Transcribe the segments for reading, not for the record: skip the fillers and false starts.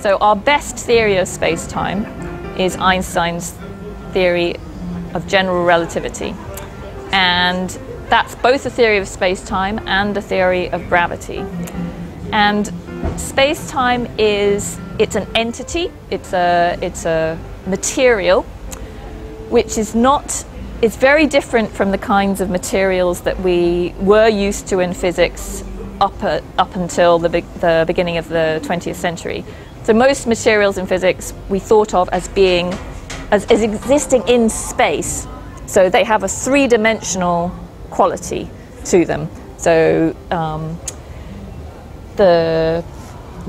So our best theory of space-time is Einstein's theory of general relativity. And that's both a theory of space-time and a theory of gravity. And space-time is, it's an entity, it's a material, which is not, it's very different from the kinds of materials that we were used to in physics up until the beginning of the 20th century. So most materials in physics we thought of as being, as existing in space. So they have a three-dimensional quality to them. So the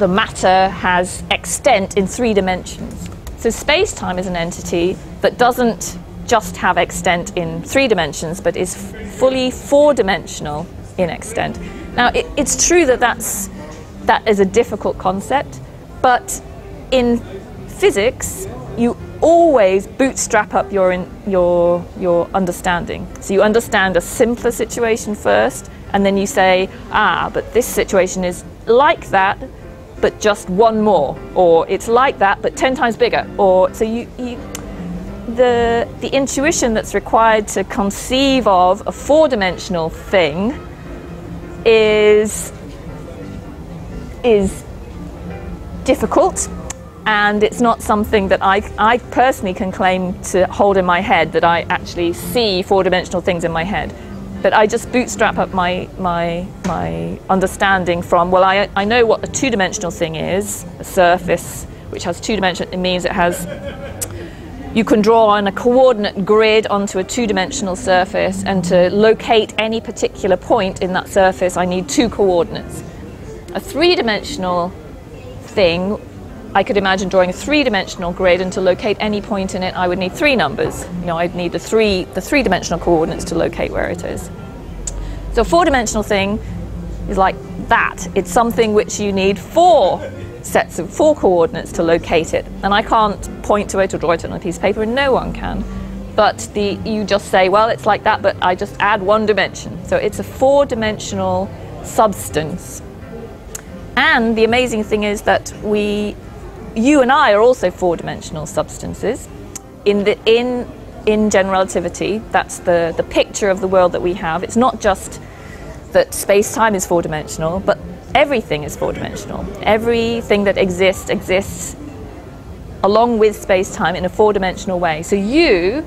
matter has extent in three dimensions. So space-time is an entity that doesn't just have extent in three dimensions, but is fully four-dimensional in extent. Now, it's true that that is a difficult concept, but in physics, you always bootstrap up your understanding. So you understand a simpler situation first, and then you say, ah, but this situation is like that, but just one more, or it's like that, but 10 times bigger. Or so the intuition that's required to conceive of a four-dimensional thing is difficult, and it's not something that I personally can claim to hold in my head, that I actually see four-dimensional things in my head. But I just bootstrap up my understanding from, well, I know what a two-dimensional thing is, a surface which has two dimensions. It means it has, you can draw on a coordinate grid onto a two-dimensional surface, and to locate any particular point in that surface I need two coordinates. A three-dimensional thing, I could imagine drawing a three-dimensional grid, and to locate any point in it I would need three numbers. You know, I'd need the three-dimensional coordinates to locate where it is. So a four-dimensional thing is like that. It's something which you need four coordinates to locate it. And I can't point to it or draw it on a piece of paper, and no one can. But you just say, well, it's like that, but I just add one dimension. So it's a four-dimensional substance. And the amazing thing is that you and I are also four-dimensional substances. In general relativity, that's the picture of the world that we have. It's not just that space-time is four-dimensional, but everything is four-dimensional. Everything that exists along with space-time in a four-dimensional way. So you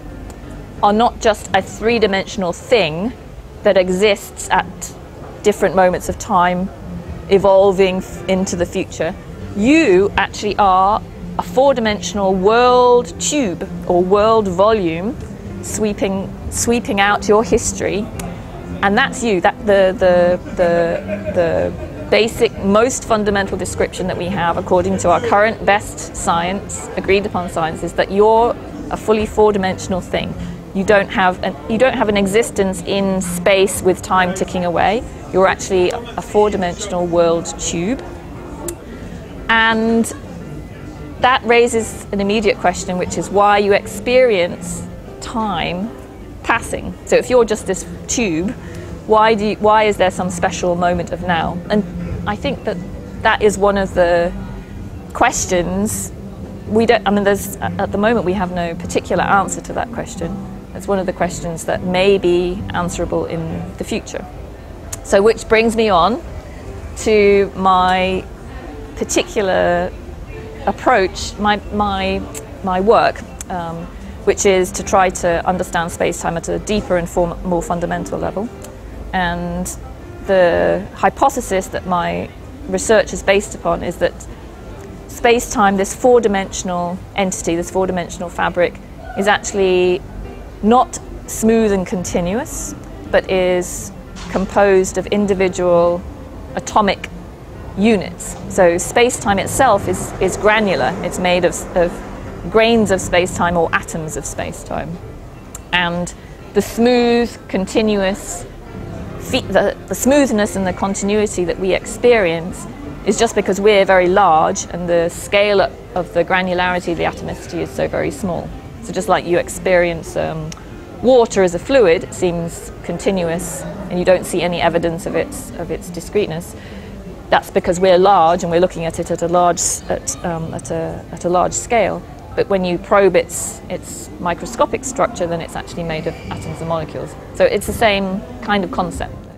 are not just a three-dimensional thing that exists at different moments of time, evolving into the future. You actually are a four-dimensional world tube or world volume sweeping out your history, and that's you. That the basic, most fundamental description that we have according to our current best science, agreed upon science, is that you're a fully four-dimensional thing. You don't have an existence in space with time ticking away. You're actually a four-dimensional world tube. And that raises an immediate question, which is why you experience time passing. So if you're just this tube, why is there some special moment of now? And I think that is one of the questions. At the moment we have no particular answer to that question. It's one of the questions that may be answerable in the future. So which brings me on to my particular approach, my work, which is to try to understand space-time at a deeper and more fundamental level. And the hypothesis that my research is based upon is that space-time, this four-dimensional entity, this four-dimensional fabric, is actually not smooth and continuous, but is composed of individual atomic units. So space-time itself is granular. It's made of grains of space-time or atoms of space-time. And the smooth, continuous, the smoothness and the continuity that we experience is just because we're very large and the scale of the granularity, the atomicity, is so very small. So just like you experience water as a fluid, it seems continuous and you don't see any evidence of its discreteness. That's because we're large and we're looking at it at a large at a large scale. But when you probe its microscopic structure, then it's actually made of atoms and molecules. So it's the same kind of concept.